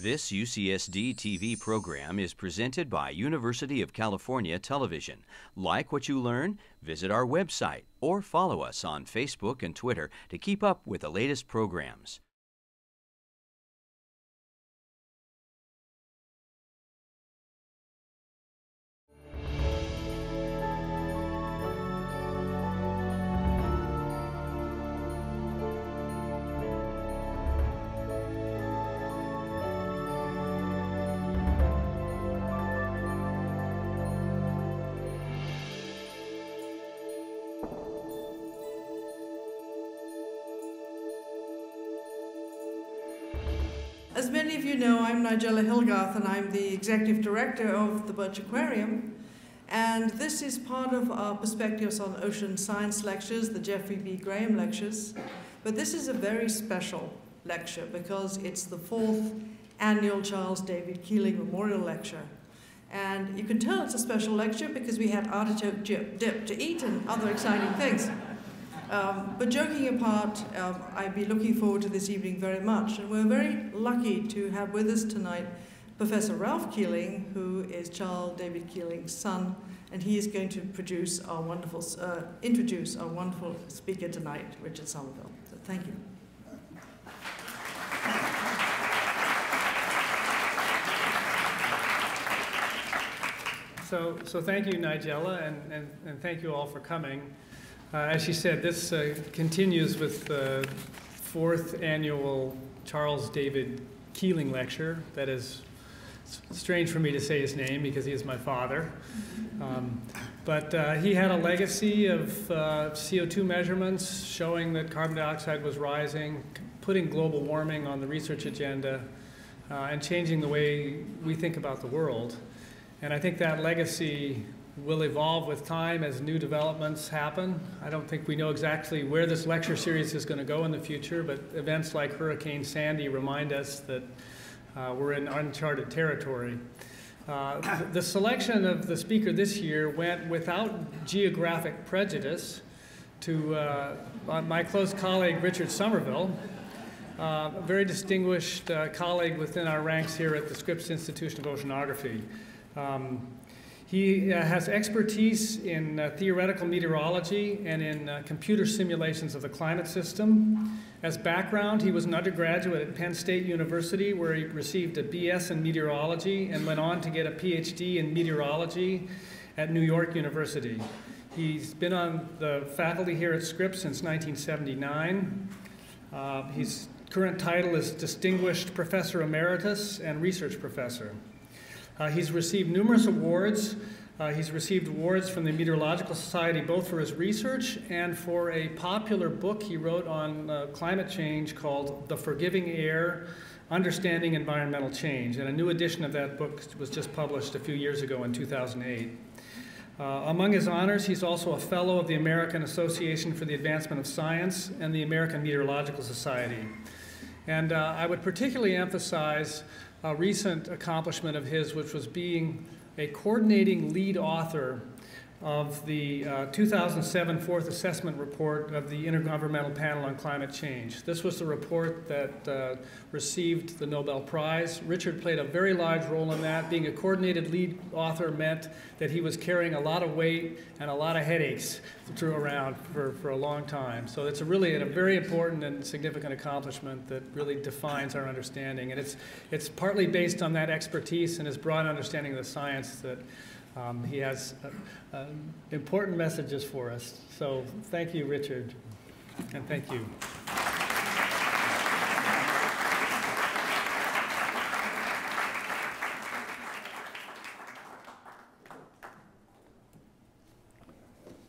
This UCSD TV program is presented by University of California Television. Like what you learn? Visit our website or follow us on Facebook and Twitter to keep up with the latest programs. As many of you know, I'm Nigella Hillgarth, and I'm the Executive Director of the Birch Aquarium. And this is part of our Perspectives on Ocean Science Lectures, the Jeffrey B. Graham Lectures. But this is a very special lecture because it's the 4th annual Charles David Keeling Memorial Lecture. And you can tell it's a special lecture because we had artichoke dip to eat and other exciting things. But joking apart, I'd be looking forward to this evening very much. And we're very lucky to have with us tonight Professor Ralph Keeling, who is Charles David Keeling's son, and he is going to introduce our wonderful speaker tonight, Richard Somerville. So thank you. So thank you, Nigella, and thank you all for coming. As she said, this continues with the 4th annual Charles David Keeling Lecture. That is strange for me to say his name because he is my father. But he had a legacy of CO2 measurements showing that carbon dioxide was rising, putting global warming on the research agenda, and changing the way we think about the world. And I think that legacy will evolve with time as new developments happen. I don't think we know exactly where this lecture series is going to go in the future, but events like Hurricane Sandy remind us that we're in uncharted territory. The selection of the speaker this year went without geographic prejudice to my close colleague Richard Somerville, a very distinguished colleague within our ranks here at the Scripps Institution of Oceanography. He has expertise in theoretical meteorology and in computer simulations of the climate system. As background, he was an undergraduate at Penn State University, where he received a BS in meteorology and went on to get a PhD in meteorology at New York University. He's been on the faculty here at Scripps since 1979. His current title is Distinguished Professor Emeritus and Research Professor. He's received numerous awards. He's received awards from the Meteorological Society both for his research and for a popular book he wrote on climate change called The Forgiving Air: Understanding Environmental Change. And a new edition of that book was just published a few years ago in 2008. Among his honors, he's also a fellow of the American Association for the Advancement of Science and the American Meteorological Society. And I would particularly emphasize a recent accomplishment of his, which was being a coordinating lead author of the 2007 Fourth Assessment Report of the Intergovernmental Panel on Climate Change. This was the report that received the Nobel Prize. Richard played a very large role in that. Being a coordinated lead author meant that he was carrying a lot of weight and a lot of headaches around for a long time. So it's a very important and significant accomplishment that really defines our understanding. And it's partly based on that expertise and his broad understanding of the science that he has important messages for us. So thank you, Richard, and thank you.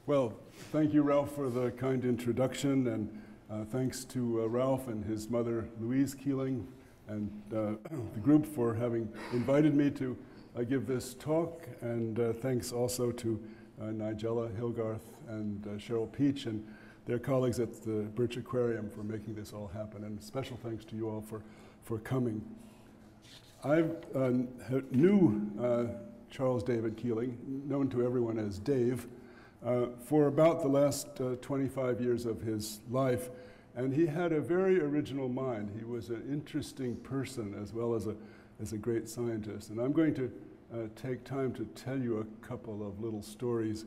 Well, thank you, Ralph, for the kind introduction, and thanks to Ralph and his mother, Louise Keeling, and the group for having invited me to I give this talk, and thanks also to Nigella Hillgarth and Cheryl Peach and their colleagues at the Birch Aquarium for making this all happen, and special thanks to you all for coming. I knew Charles David Keeling, known to everyone as Dave, for about the last 25 years of his life, And he had a very original mind. He was an interesting person as well as a great scientist. And I'm going to take time to tell you a couple of little stories.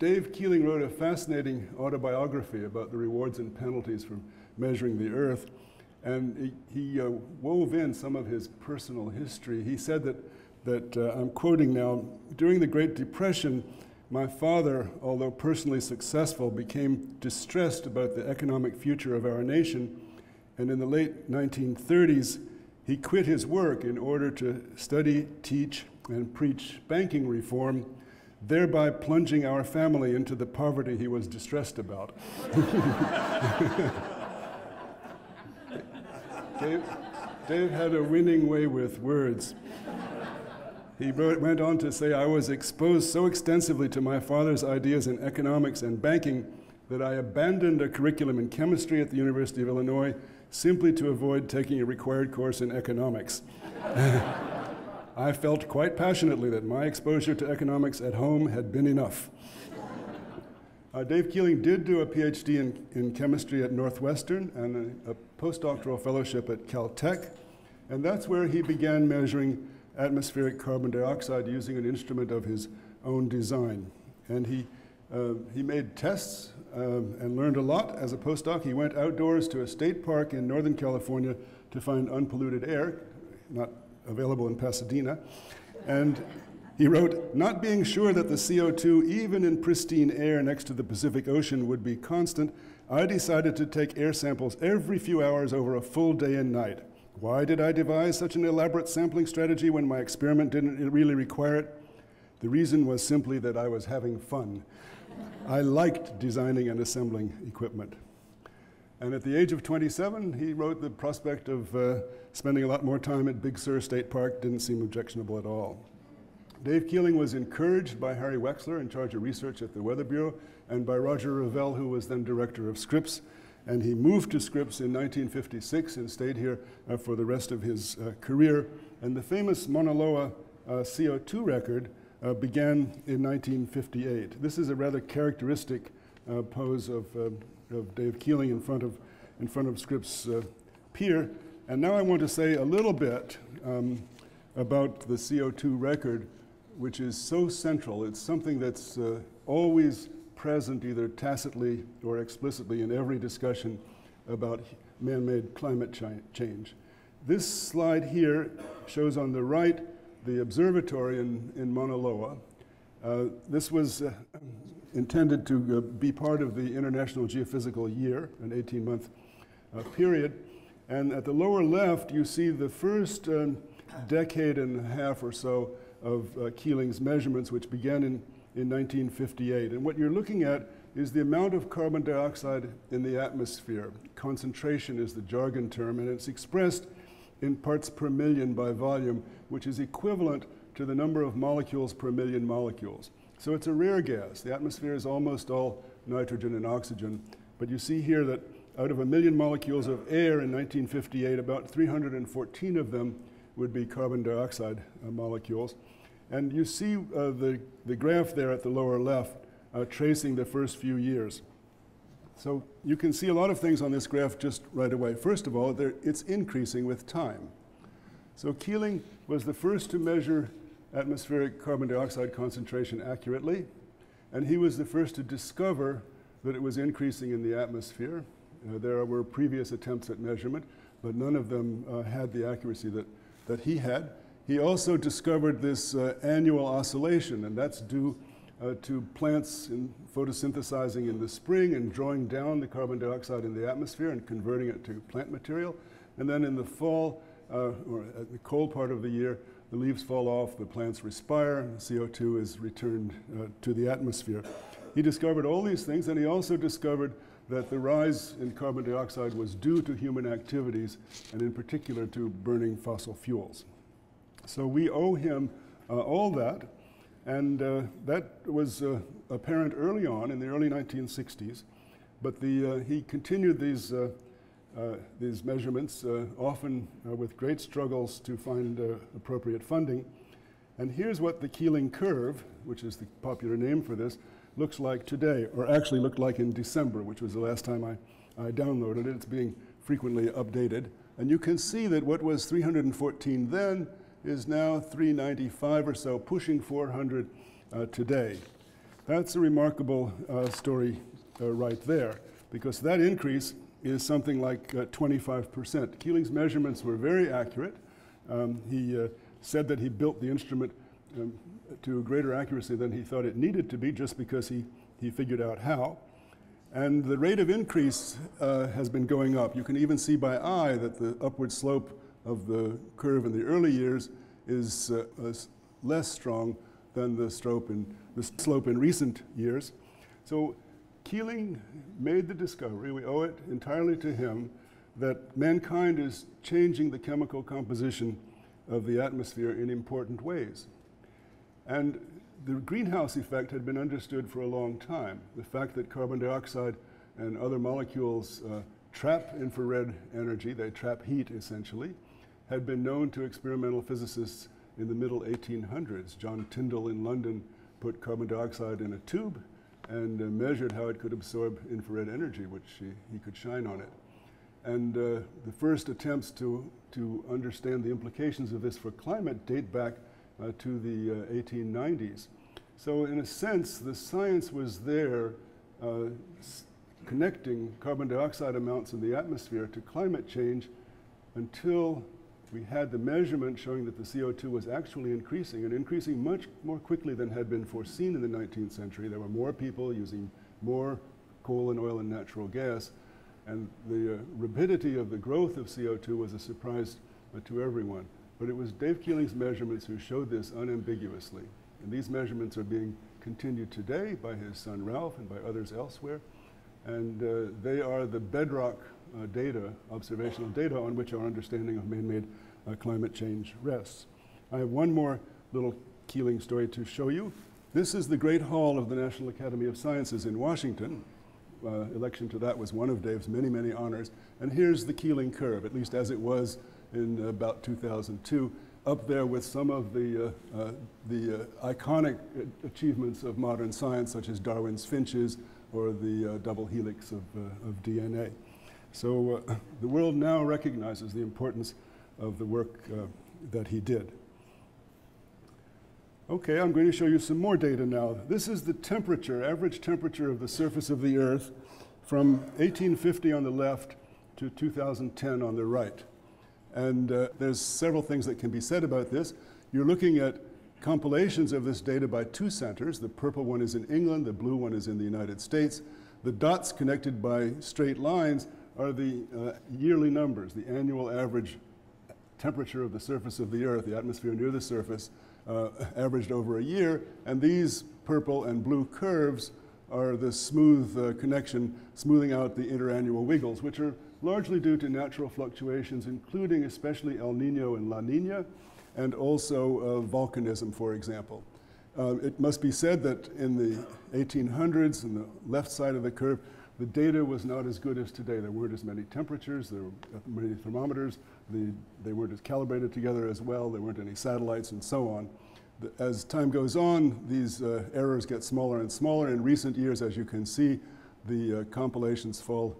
Dave Keeling wrote a fascinating autobiography about the rewards and penalties for measuring the Earth. And he wove in some of his personal history. He said that I'm quoting now, during the Great Depression, my father, although personally successful, became distressed about the economic future of our nation, and in the late 1930s, he quit his work in order to study, teach, and preach banking reform, thereby plunging our family into the poverty he was distressed about. Dave had a winning way with words. He went on to say, I was exposed so extensively to my father's ideas in economics and banking that I abandoned a curriculum in chemistry at the University of Illinois simply to avoid taking a required course in economics. I felt quite passionately that my exposure to economics at home had been enough. Dave Keeling did do a PhD in chemistry at Northwestern and a postdoctoral fellowship at Caltech, and that's where he began measuring atmospheric carbon dioxide using an instrument of his own design. And he made tests and learned a lot. As a postdoc, he went outdoors to a state park in Northern California to find unpolluted air, not available in Pasadena. And he wrote, not being sure that the CO2, even in pristine air next to the Pacific Ocean, would be constant, I decided to take air samples every few hours over a full day and night. Why did I devise such an elaborate sampling strategy when my experiment didn't really require it? The reason was simply that I was having fun. I liked designing and assembling equipment. And at the age of 27, he wrote the prospect of spending a lot more time at Big Sur State Park didn't seem objectionable at all. Dave Keeling was encouraged by Harry Wexler, in charge of research at the Weather Bureau, and by Roger Revelle, who was then director of Scripps. And he moved to Scripps in 1956 and stayed here for the rest of his career. And the famous Mauna Loa CO2 record began in 1958. This is a rather characteristic pose of Dave Keeling in front of Scripps pier. And now I want to say a little bit about the CO2 record, which is so central. It's something that's always present either tacitly or explicitly in every discussion about man-made climate change. This slide here shows on the right the observatory in Mauna Loa. This was intended to be part of the International Geophysical Year, an 18-month period. And at the lower left, you see the first decade and a half or so of Keeling's measurements, which began in 1958. And what you're looking at is the amount of carbon dioxide in the atmosphere. Concentration is the jargon term, and it's expressed in parts per million by volume, which is equivalent to the number of molecules per million molecules. So it's a rare gas. The atmosphere is almost all nitrogen and oxygen. But you see here that out of a million molecules of air in 1958, about 314 of them would be carbon dioxide molecules. And you see the graph there at the lower left tracing the first few years. So you can see a lot of things on this graph just right away. First of all, it's increasing with time. So Keeling was the first to measure atmospheric carbon dioxide concentration accurately, and he was the first to discover that it was increasing in the atmosphere. There were previous attempts at measurement, but none of them had the accuracy that he had. He also discovered this annual oscillation, and that's due to plants in photosynthesizing in the spring and drawing down the carbon dioxide in the atmosphere and converting it to plant material. And then in the fall, or at the cold part of the year, the leaves fall off, the plants respire, and CO2 is returned to the atmosphere. He discovered all these things, and he also discovered that the rise in carbon dioxide was due to human activities, and in particular to burning fossil fuels. So we owe him all that, and that was apparent early on in the early 1960s. But he continued these measurements, often with great struggles to find appropriate funding. And here's what the Keeling Curve, which is the popular name for this, looks like today, or actually looked like in December, which was the last time I, I downloaded it. It's being frequently updated. And you can see that what was 314 then is now 395 or so, pushing 400 today. That's a remarkable story right there, because that increase is something like 25%. Keeling's measurements were very accurate. He said that he built the instrument to greater accuracy than he thought it needed to be, just because he figured out how. And the rate of increase has been going up. You can even see by eye that the upward slope of the curve in the early years is less strong than the slope in recent years. So Keeling made the discovery, we owe it entirely to him, that mankind is changing the chemical composition of the atmosphere in important ways. And the greenhouse effect had been understood for a long time. The fact that carbon dioxide and other molecules trap infrared energy, they trap heat essentially, had been known to experimental physicists in the middle 1800s. John Tyndall in London put carbon dioxide in a tube and measured how it could absorb infrared energy, which he could shine on it. And the first attempts to understand the implications of this for climate date back to the 1890s. So in a sense, the science was there connecting carbon dioxide amounts in the atmosphere to climate change until we had the measurement showing that the CO2 was actually increasing, and increasing much more quickly than had been foreseen in the 19th century. There were more people using more coal and oil and natural gas, and the rapidity of the growth of CO2 was a surprise to everyone. But it was Dave Keeling's measurements who showed this unambiguously. And these measurements are being continued today by his son Ralph and by others elsewhere. And they are the bedrock data, observational data, on which our understanding of man-made climate change rests. I have one more little Keeling story to show you. This is the Great Hall of the National Academy of Sciences in Washington. Election to that was one of Dave's many, many honors. And here's the Keeling Curve, at least as it was in about 2002, up there with some of the iconic achievements of modern science, such as Darwin's finches, or the double helix of DNA. So the world now recognizes the importance of the work that he did. Okay, I'm going to show you some more data now. This is the temperature, average temperature of the surface of the Earth from 1850 on the left to 2010 on the right. And there's several things that can be said about this. You're looking at compilations of this data by two centers. The purple one is in England, the blue one is in the United States. The dots connected by straight lines are the yearly numbers, the annual average temperature of the surface of the Earth, the atmosphere near the surface, averaged over a year. And these purple and blue curves are the smooth connection, smoothing out the interannual wiggles, which are largely due to natural fluctuations, including especially El Nino and La Nina, and also volcanism, for example. It must be said that in the 1800s, in the left side of the curve, the data was not as good as today. There weren't as many temperatures, there were many thermometers, they weren't as calibrated together as well, there weren't any satellites, and so on. As time goes on, these errors get smaller and smaller. In recent years, as you can see, the compilations fall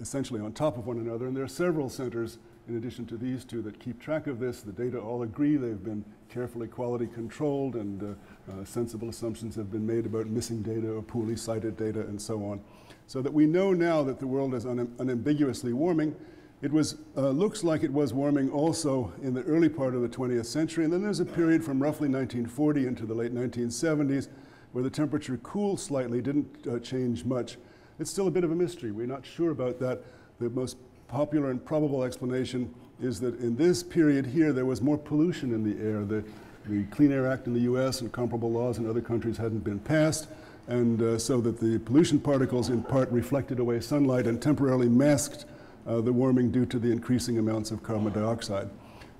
essentially on top of one another, and there are several centers in addition to these two that keep track of this. The data all agree they've been carefully quality controlled, and sensible assumptions have been made about missing data or poorly cited data and so on. So that we know now that the world is unambiguously warming. It was, looks like it was warming also in the early part of the 20th century, and then there's a period from roughly 1940 into the late 1970s where the temperature cooled slightly, didn't change much. It's still a bit of a mystery. We're not sure about that. The most popular and probable explanation is that in this period here, there was more pollution in the air. The Clean Air Act in the US and comparable laws in other countries hadn't been passed, and so that the pollution particles in part reflected away sunlight and temporarily masked the warming due to the increasing amounts of carbon dioxide.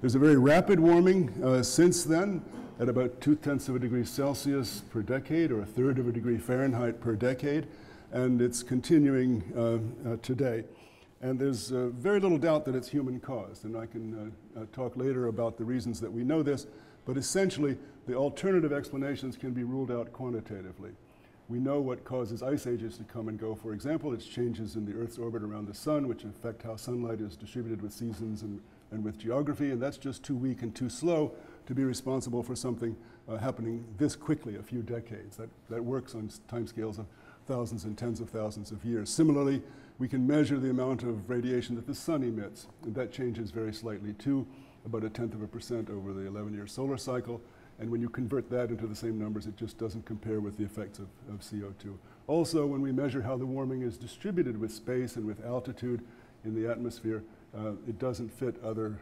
There's a very rapid warming since then, at about 0.2 degrees Celsius per decade, or 1/3 degree Fahrenheit per decade, and it's continuing today. And there's very little doubt that it's human-caused, and I can talk later about the reasons that we know this, but essentially, the alternative explanations can be ruled out quantitatively. We know what causes ice ages to come and go. For example, it's changes in the Earth's orbit around the sun, which affect how sunlight is distributed with seasons and with geography, and that's just too weak and too slow to be responsible for something happening this quickly, a few decades. That works on timescales of thousands and tens of thousands of years. Similarly, we can measure the amount of radiation that the sun emits, and that changes very slightly too, about 0.1% over the 11-year solar cycle. And when you convert that into the same numbers, it just doesn't compare with the effects of CO2. Also, when we measure how the warming is distributed with space and with altitude in the atmosphere, it doesn't fit other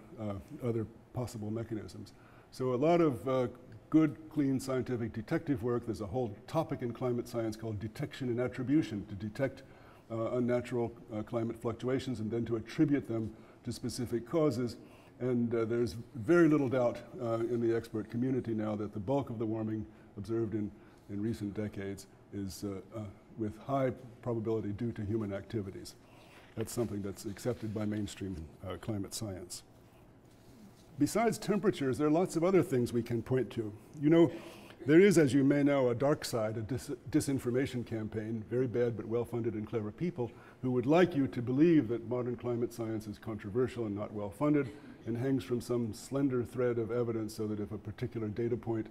possible mechanisms. So a lot of good, clean, scientific detective work. There's a whole topic in climate science called detection and attribution, to detect unnatural climate fluctuations and then to attribute them to specific causes. And there's very little doubt in the expert community now that the bulk of the warming observed in recent decades is with high probability due to human activities. That's something that's accepted by mainstream climate science. Besides temperatures, there are lots of other things we can point to. You know, there is, as you may know, a dark side, a disinformation campaign, very bad but well-funded and clever people who would like you to believe that modern climate science is controversial and not well-funded and hangs from some slender thread of evidence so that if a particular data point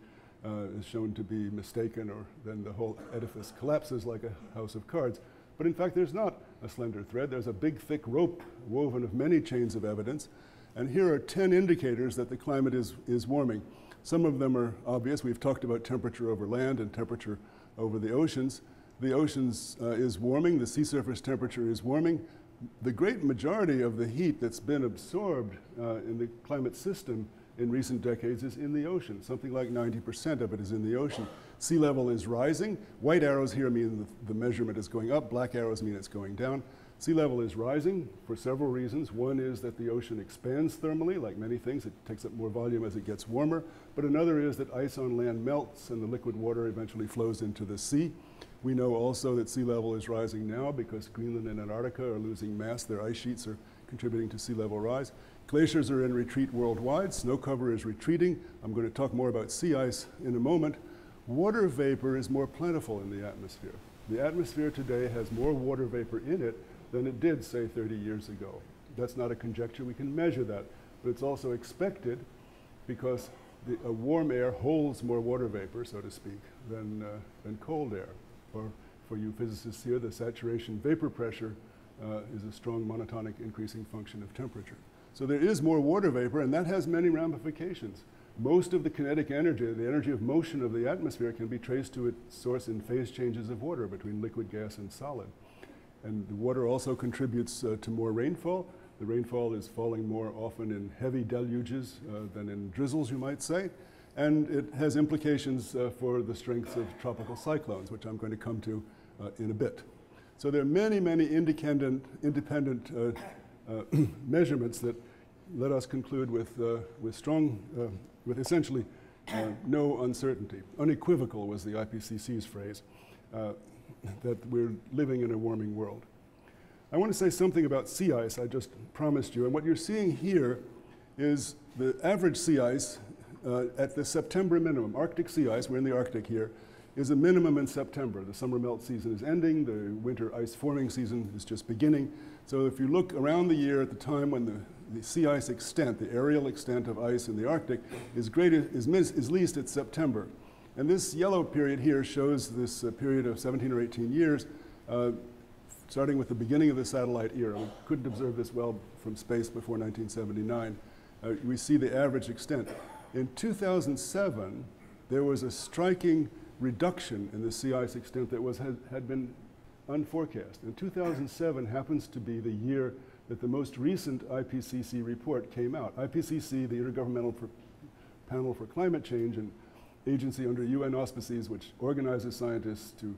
is shown to be mistaken, or then the whole edifice collapses like a house of cards. But in fact, there's not a slender thread. There's a big, thick rope woven of many chains of evidence. And here are 10 indicators that the climate is warming. Some of them are obvious. We've talked about temperature over land and temperature over the oceans. The oceans is warming. The sea surface temperature is warming. The great majority of the heat that's been absorbed in the climate system in recent decades is in the ocean. Something like 90% of it is in the ocean. Sea level is rising. White arrows here mean the measurement is going up. Black arrows mean it's going down. Sea level is rising for several reasons. One is that the ocean expands thermally. Like many things, it takes up more volume as it gets warmer. But another is that ice on land melts and the liquid water eventually flows into the sea. We know also that sea level is rising now because Greenland and Antarctica are losing mass. Their ice sheets are contributing to sea level rise. Glaciers are in retreat worldwide. Snow cover is retreating. I'm going to talk more about sea ice in a moment. Water vapor is more plentiful in the atmosphere. The atmosphere today has more water vapor in it than it did, say, 30 years ago. That's not a conjecture. We can measure that. But it's also expected because a warm air holds more water vapor, so to speak, than cold air. Or for you physicists here, the saturation vapor pressure is a strong monotonic increasing function of temperature. So there is more water vapor, and that has many ramifications. Most of the kinetic energy, the energy of motion of the atmosphere, can be traced to its source in phase changes of water between liquid, gas, and solid. And the water also contributes to more rainfall. The rainfall is falling more often in heavy deluges than in drizzles, you might say. And it has implications for the strengths of tropical cyclones, which I'm going to come to in a bit. So there are many, many independent measurements that let us conclude with essentially no uncertainty. Unequivocal was the IPCC's phrase. That we're living in a warming world. I want to say something about sea ice, I just promised you. And what you're seeing here is the average sea ice at the September minimum. Arctic sea ice, we're in the Arctic here, is a minimum in September. The summer melt season is ending. The winter ice forming season is just beginning. So if you look around the year at the time when the sea ice extent, the aerial extent of ice in the Arctic is least at September. And this yellow period here shows this period of 17 or 18 years, starting with the beginning of the satellite era. We couldn't observe this well from space before 1979. We see the average extent. In 2007, there was a striking reduction in the sea ice extent that had been unforecast. And 2007 happens to be the year that the most recent IPCC report came out. IPCC, the Intergovernmental Panel for Climate Change, and agency under UN auspices, which organizes scientists to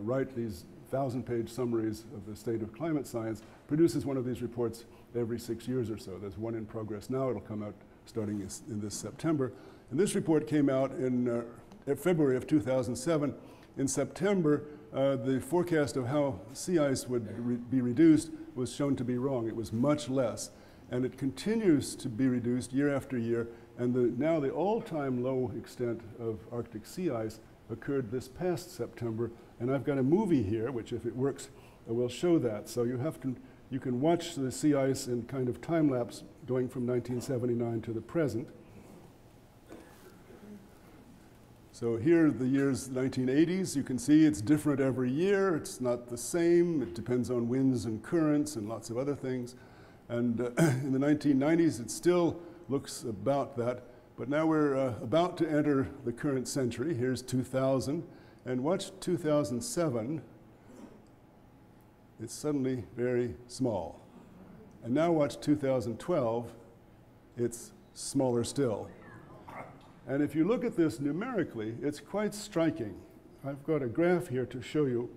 write these 1,000-page summaries of the state of climate science, produces one of these reports every 6 years or so. There's one in progress now. It'll come out starting in this September. And this report came out in February of 2007. In September, the forecast of how sea ice would be reduced was shown to be wrong. It was much less. And it continues to be reduced year after year. And now the all-time low extent of Arctic sea ice occurred this past September And I've got a movie here, which if it works, I will show that. So you can watch the sea ice in kind of time lapse going from 1979 to the present. So here are the years 1980s. You can see it's different every year. It's not the same. It depends on winds and currents and lots of other things. And in the 1990s, it still looks about that. But now we're about to enter the current century. Here's 2000. And watch 2007. It's suddenly very small. And now watch 2012. It's smaller still. And if you look at this numerically, it's quite striking. I've got a graph here to show you.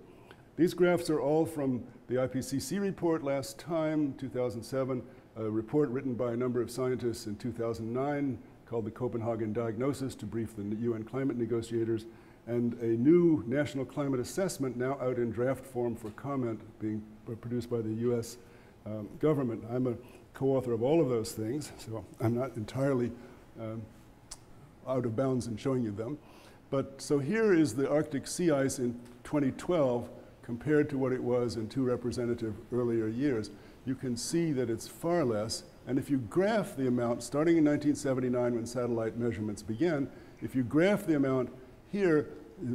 These graphs are all from the IPCC report last time, 2007, a report written by a number of scientists in 2009 called the Copenhagen Diagnosis to brief the UN climate negotiators, and a new national climate assessment now out in draft form for comment being produced by the US government. I'm a co-author of all of those things, so I'm not entirely out of bounds in showing you them. But so here is the Arctic sea ice in 2012 compared to what it was in two representative earlier years. You can see that it's far less. And if you graph the amount, starting in 1979 when satellite measurements began, if you graph the amount here,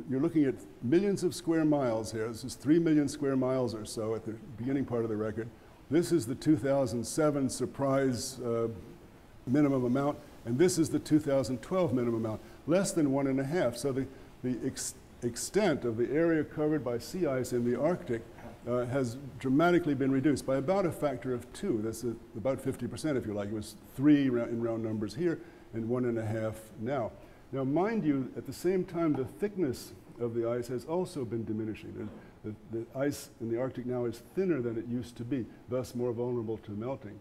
you're looking at millions of square miles here. This is 3 million square miles or so at the beginning part of the record. This is the 2007 surprise minimum amount. And this is the 2012 minimum amount, less than 1.5. So the extent of the area covered by sea ice in the Arctic has dramatically been reduced by about a factor of 2. That's about 50%, if you like. It was 3 in round numbers here and 1.5 now. Now, mind you, at the same time, the thickness of the ice has also been diminishing. The ice in the Arctic now is thinner than it used to be, thus more vulnerable to melting.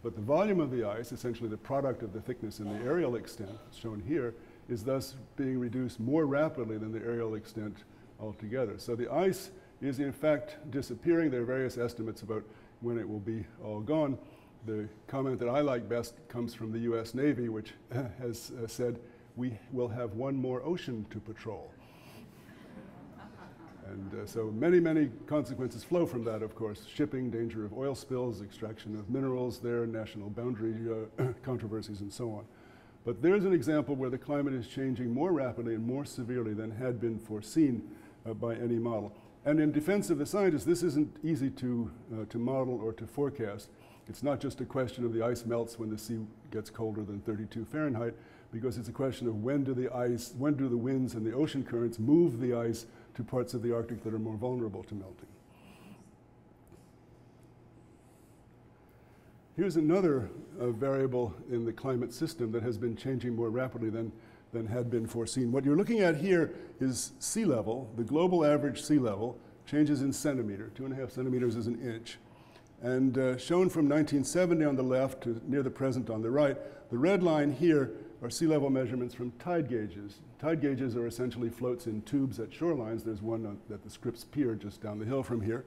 But the volume of the ice, essentially the product of the thickness and the aerial extent shown here, is thus being reduced more rapidly than the aerial extent altogether. So the ice is in fact disappearing. There are various estimates about when it will be all gone. The comment that I like best comes from the US Navy, which has said, we will have one more ocean to patrol. And so many, many consequences flow from that, of course. Shipping, danger of oil spills, extraction of minerals there, national boundary controversies, and so on. But there's an example where the climate is changing more rapidly and more severely than had been foreseen by any model. And in defense of the scientists, this isn't easy to model or to forecast. It's not just a question of the ice melts when the sea gets colder than 32 Fahrenheit, because it's a question of when do the winds and the ocean currents move the ice to parts of the Arctic that are more vulnerable to melting. Here's another variable in the climate system that has been changing more rapidly than had been foreseen. What you're looking at here is sea level, the global average sea level, changes in centimeter. 2.5 centimeters is an inch. And shown from 1970 on the left to near the present on the right, the red line here are sea level measurements from tide gauges. Tide gauges are essentially floats in tubes at shorelines. There's one at the Scripps Pier just down the hill from here.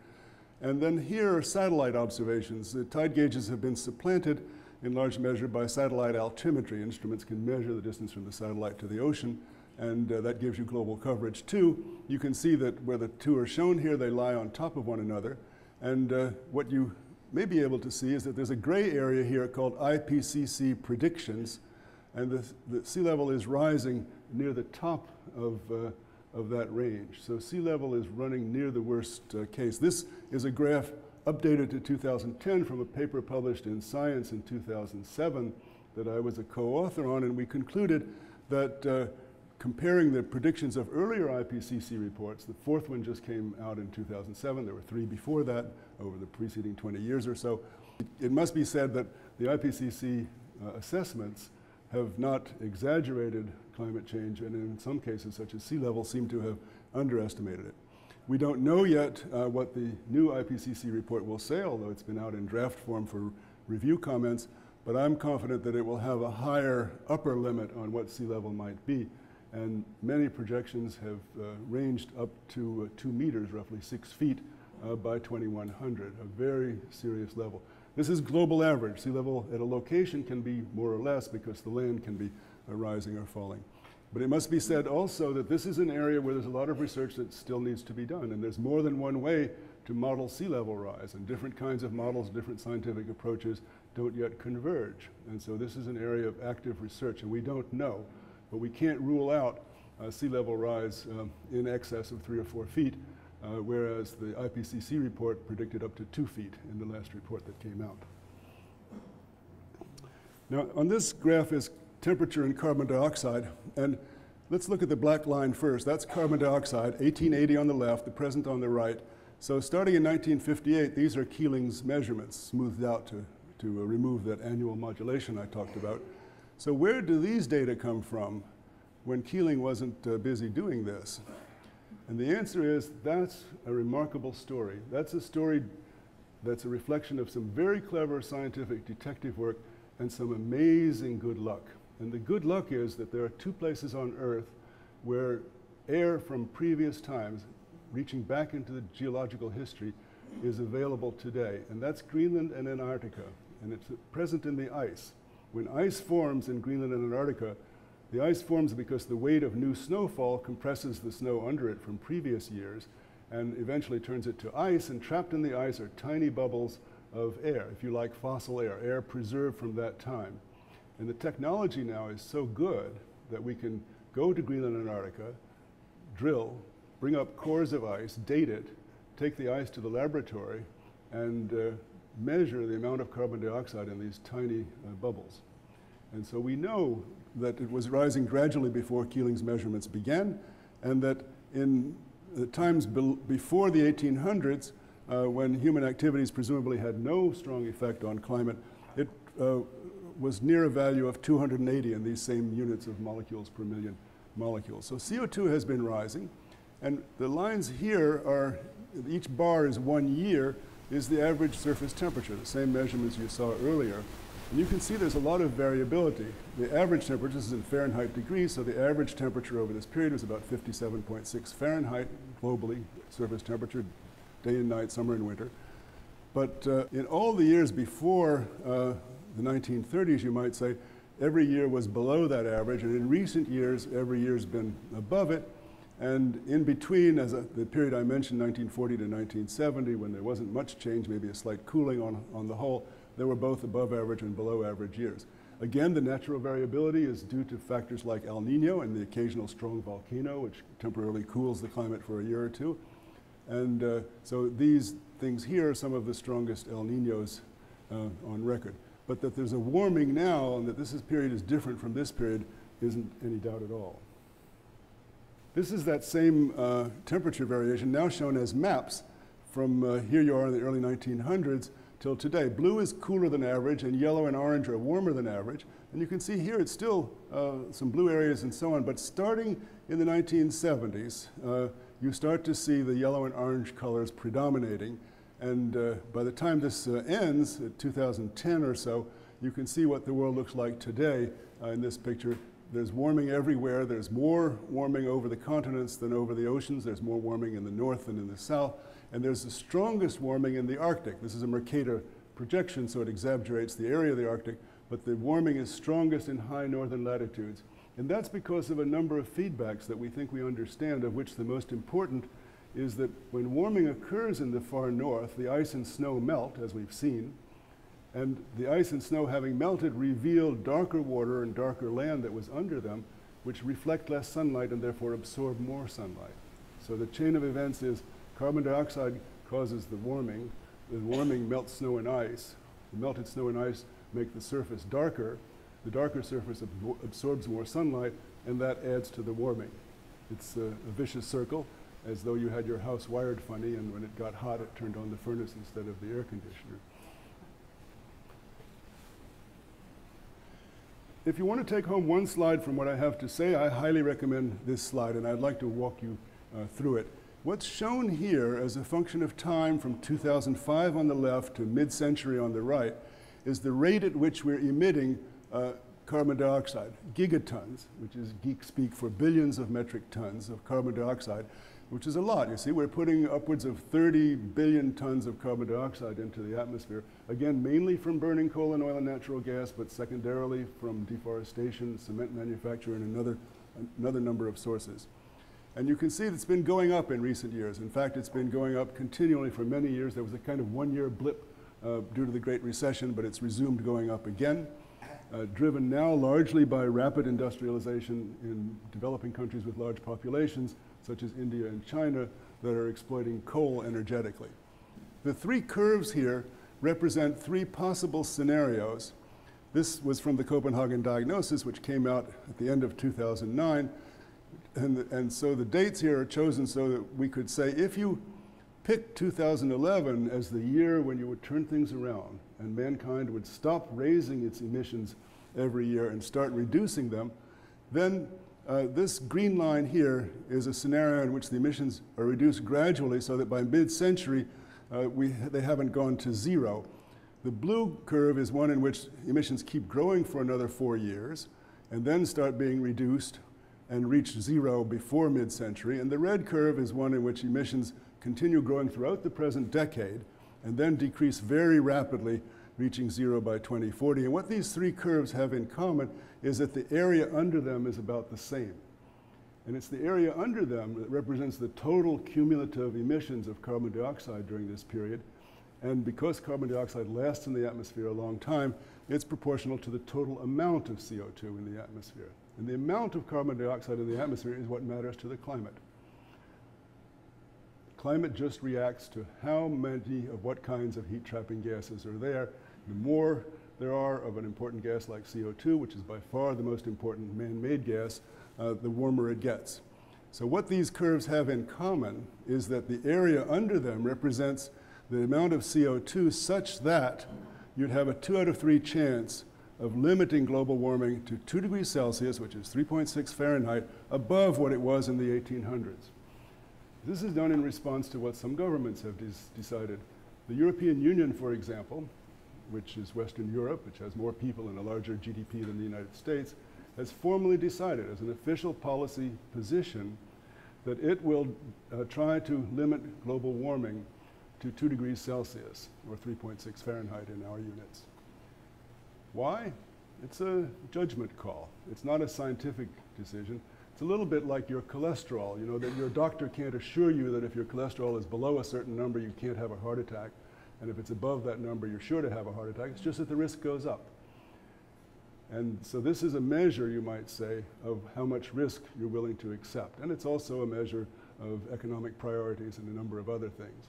And then here are satellite observations. The tide gauges have been supplanted in large measure by satellite altimetry. Instruments can measure the distance from the satellite to the ocean, and that gives you global coverage too. You can see that where the two are shown here, they lie on top of one another. And what you may be able to see is that there's a gray area here called IPCC predictions. And the sea level is rising near the top of that range. So sea level is running near the worst case. This is a graph updated to 2010 from a paper published in Science in 2007 that I was a co-author on. And we concluded that comparing the predictions of earlier IPCC reports, the fourth one just came out in 2007. There were 3 before that over the preceding 20 years or so. It must be said that the IPCC assessments have not exaggerated climate change, and in some cases, such as sea level, seem to have underestimated it. We don't know yet what the new IPCC report will say, although it's been out in draft form for review comments, but I'm confident that it will have a higher upper limit on what sea level might be. And many projections have ranged up to 2 meters, roughly 6 feet, by 2100, a very serious level. This is global average. Sea level at a location can be more or less because the land can be rising or falling. But it must be said also that this is an area where there's a lot of research that still needs to be done, and there's more than one way to model sea level rise, and different kinds of models, different scientific approaches don't yet converge. And so this is an area of active research, and we don't know, but we can't rule out sea level rise in excess of 3 or 4 feet, whereas the IPCC report predicted up to 2 feet in the last report that came out. Now, on this graph is temperature and carbon dioxide, and let's look at the black line first. That's carbon dioxide, 1880 on the left, the present on the right. So starting in 1958, these are Keeling's measurements, smoothed out to remove that annual modulation I talked about. So where do these data come from when Keeling wasn't busy doing this? And the answer is, that's a remarkable story. That's a story that's a reflection of some very clever scientific detective work and some amazing good luck. And the good luck is that there are two places on Earth where air from previous times, reaching back into the geological history, is available today. And that's Greenland and Antarctica. And it's present in the ice. When ice forms in Greenland and Antarctica, the ice forms because the weight of new snowfall compresses the snow under it from previous years and eventually turns it to ice. And trapped in the ice are tiny bubbles of air, if you like, fossil air, air preserved from that time. And the technology now is so good that we can go to Greenland and Antarctica, drill, bring up cores of ice, date it, take the ice to the laboratory, and measure the amount of carbon dioxide in these tiny bubbles. And so we know that it was rising gradually before Keeling's measurements began, and that in the times before the 1800s, when human activities presumably had no strong effect on climate, it was near a value of 280 in these same units of molecules per million molecules. So CO2 has been rising, and the lines here are, each bar is 1 year, is the average surface temperature, the same measurements you saw earlier. And you can see there's a lot of variability. The average temperature, this is in Fahrenheit degrees, so the average temperature over this period was about 57.6 Fahrenheit globally, surface temperature, day and night, summer and winter. But in all the years before the 1930s, you might say, every year was below that average, and in recent years, every year's been above it. And in between, as the period I mentioned, 1940 to 1970, when there wasn't much change, maybe a slight cooling on the whole, there were both above average and below average years. Again, the natural variability is due to factors like El Nino and the occasional strong volcano, which temporarily cools the climate for a year or two. And so these things here are some of the strongest El Ninos on record. But that there's a warming now and that this period is different from this period isn't any doubt at all. This is that same temperature variation now shown as maps from here you are in the early 1900s till today. Blue is cooler than average, and yellow and orange are warmer than average. And you can see here it's still some blue areas and so on, but starting in the 1970s, you start to see the yellow and orange colors predominating. And by the time this ends, at 2010 or so, you can see what the world looks like today in this picture. There's warming everywhere. There's more warming over the continents than over the oceans. There's more warming in the north than in the south. And there's the strongest warming in the Arctic. This is a Mercator projection, so it exaggerates the area of the Arctic. But the warming is strongest in high northern latitudes. And that's because of a number of feedbacks that we think we understand, of which the most important is that when warming occurs in the far north, the ice and snow melt, as we've seen. And the ice and snow, having melted, reveal darker water and darker land that was under them, which reflect less sunlight and therefore absorb more sunlight. So the chain of events is carbon dioxide causes the warming melts snow and ice, the melted snow and ice make the surface darker, the darker surface absorbs more sunlight, and that adds to the warming. It's a vicious circle, as though you had your house wired funny, and when it got hot, it turned on the furnace instead of the air conditioner. If you want to take home one slide from what I have to say, I highly recommend this slide, and I'd like to walk you through it. What's shown here as a function of time from 2005 on the left to mid-century on the right is the rate at which we're emitting carbon dioxide, gigatons, which is geek speak for billions of metric tons of carbon dioxide. which is a lot, you see. We're putting upwards of 30 billion tons of carbon dioxide into the atmosphere, again, mainly from burning coal and oil and natural gas, but secondarily from deforestation, cement manufacture, and another number of sources. And you can see that it's been going up in recent years. In fact, it's been going up continually for many years. There was a kind of one-year blip due to the Great Recession, but it's resumed going up again, driven now largely by rapid industrialization in developing countries with large populations, such as India and China, that are exploiting coal energetically. The three curves here represent three possible scenarios. This was from the Copenhagen Diagnosis, which came out at the end of 2009. And so the dates here are chosen so that we could say, if you pick 2011 as the year when you would turn things around and mankind would stop raising its emissions every year and start reducing them, then this green line here is a scenario in which the emissions are reduced gradually so that by mid-century, they haven't gone to zero. The blue curve is one in which emissions keep growing for another 4 years and then start being reduced and reach zero before mid-century. And the red curve is one in which emissions continue growing throughout the present decade and then decrease very rapidly, reaching zero by 2040. And what these three curves have in common is that the area under them is about the same. And it's the area under them that represents the total cumulative emissions of carbon dioxide during this period. And because carbon dioxide lasts in the atmosphere a long time, it's proportional to the total amount of CO2 in the atmosphere. And the amount of carbon dioxide in the atmosphere is what matters to the climate. Climate just reacts to how many of what kinds of heat-trapping gases are there. The more there are of an important gas like CO2, which is by far the most important man-made gas, the warmer it gets. So what these curves have in common is that the area under them represents the amount of CO2 such that you'd have a 2 out of 3 chance of limiting global warming to 2 degrees Celsius, which is 3.6 Fahrenheit, above what it was in the 1800s. This is done in response to what some governments have decided. The European Union, for example, which is Western Europe, which has more people and a larger GDP than the United States, has formally decided as an official policy position that it will try to limit global warming to 2 degrees Celsius, or 3.6 Fahrenheit in our units. Why? It's a judgment call. It's not a scientific decision. It's a little bit like your cholesterol, you know, that your doctor can't assure you that if your cholesterol is below a certain number, you can't have a heart attack. And if it's above that number, you're sure to have a heart attack. It's just that the risk goes up. And so this is a measure, you might say, of how much risk you're willing to accept. And it's also a measure of economic priorities and a number of other things.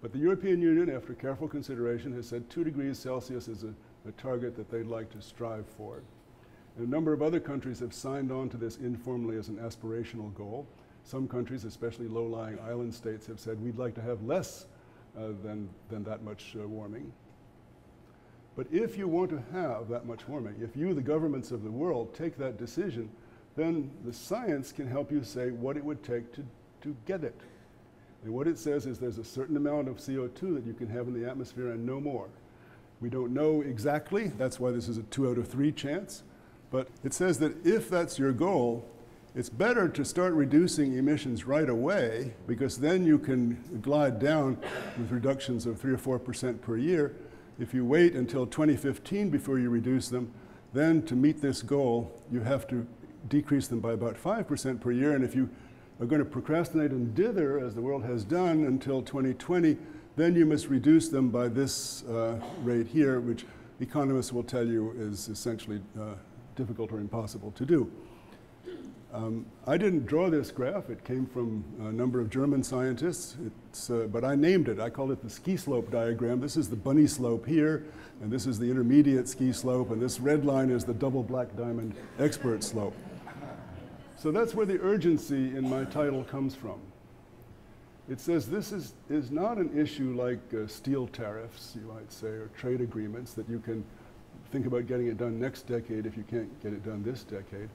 But the European Union, after careful consideration, has said 2 degrees Celsius is a target that they'd like to strive for. And a number of other countries have signed on to this informally as an aspirational goal. Some countries, especially low-lying island states, have said, we'd like to have less than that much warming. But if you want to have that much warming, if you, the governments of the world, take that decision, then the science can help you say what it would take to get it. And what it says is there's a certain amount of CO2 that you can have in the atmosphere and no more. We don't know exactly. That's why this is a 2 out of 3 chance. But it says that if that's your goal, it's better to start reducing emissions right away, because then you can glide down with reductions of 3 or 4% per year. If you wait until 2015 before you reduce them, then to meet this goal, you have to decrease them by about 5% per year. And if you are going to procrastinate and dither, as the world has done, until 2020, then you must reduce them by this rate here, which economists will tell you is essentially difficult or impossible to do. I didn't draw this graph. It came from a number of German scientists, but I named it. I called it the ski slope diagram. This is the bunny slope here, and this is the intermediate ski slope, and this red line is the double black diamond expert slope. So that's where the urgency in my title comes from. It says this is not an issue like steel tariffs, you might say, or trade agreements that you can think about getting it done next decade if you can't get it done this decade.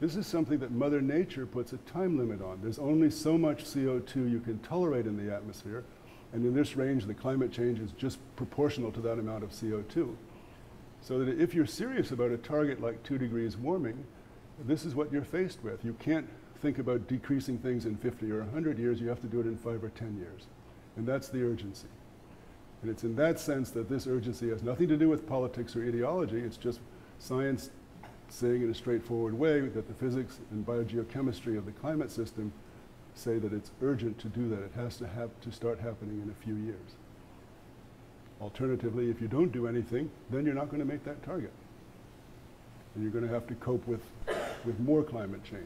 This is something that Mother Nature puts a time limit on. There's only so much CO2 you can tolerate in the atmosphere, and in this range, the climate change is just proportional to that amount of CO2. So that if you're serious about a target like 2 degrees warming, this is what you're faced with. You can't think about decreasing things in 50 or 100 years, you have to do it in 5 or 10 years. And that's the urgency. And it's in that sense that this urgency has nothing to do with politics or ideology. It's just science saying in a straightforward way that the physics and biogeochemistry of the climate system say that it's urgent to do that. It has to have to start happening in a few years. Alternatively, if you don't do anything, then you're not going to make that target. And you're going to have to cope with more climate change.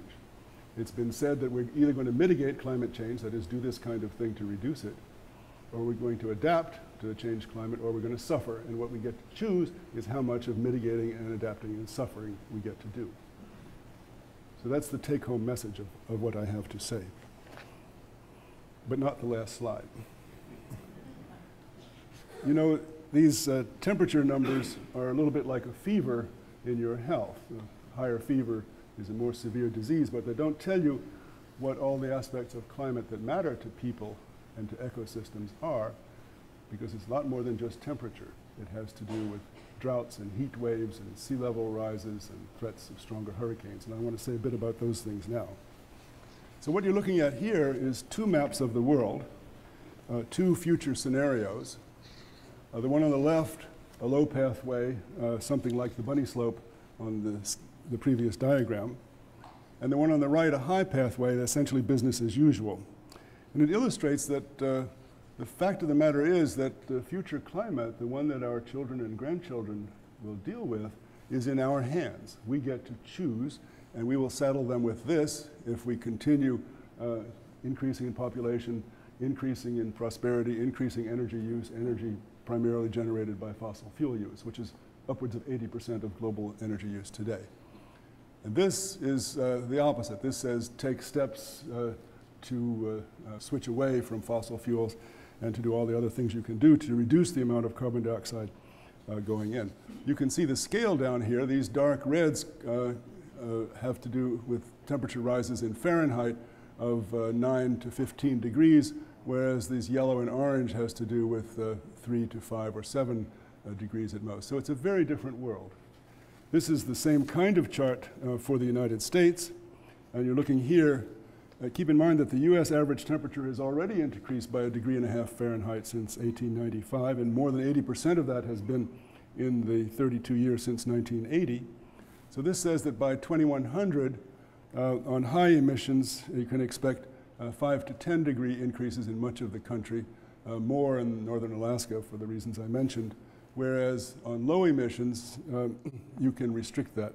It's been said that we're either going to mitigate climate change, that is, do this kind of thing to reduce it, or we're going to adapt to the changed climate, or we're going to suffer. And what we get to choose is how much of mitigating and adapting and suffering we get to do. So that's the take-home message of what I have to say. But not the last slide. You know, these temperature numbers are a little bit like a fever in your health. A higher fever is a more severe disease, but they don't tell you what all the aspects of climate that matter to people and to ecosystems are, because it's a lot more than just temperature. It has to do with droughts and heat waves and sea level rises and threats of stronger hurricanes. And I want to say a bit about those things now. So what you're looking at here is two maps of the world, two future scenarios. The one on the left, a low pathway, something like the bunny slope on the previous diagram. And the one on the right, a high pathway, essentially business as usual. And it illustrates that the fact of the matter is that the future climate, the one that our children and grandchildren will deal with, is in our hands. We get to choose, and we will saddle them with this if we continue increasing in population, increasing in prosperity, increasing energy use, energy primarily generated by fossil fuel use, which is upwards of 80% of global energy use today. And this is the opposite. This says take steps to switch away from fossil fuels and to do all the other things you can do to reduce the amount of carbon dioxide going in. You can see the scale down here. These dark reds have to do with temperature rises in Fahrenheit of 9 to 15 degrees, whereas these yellow and orange has to do with 3 to 5 or 7 degrees at most. So it's a very different world. This is the same kind of chart for the United States. And you're looking here. Keep in mind that the US average temperature has already increased by 1.5 degrees Fahrenheit since 1895, and more than 80% of that has been in the 32 years since 1980. So this says that by 2100, on high emissions, you can expect 5 to 10 degree increases in much of the country, more in northern Alaska for the reasons I mentioned, whereas on low emissions, you can restrict that.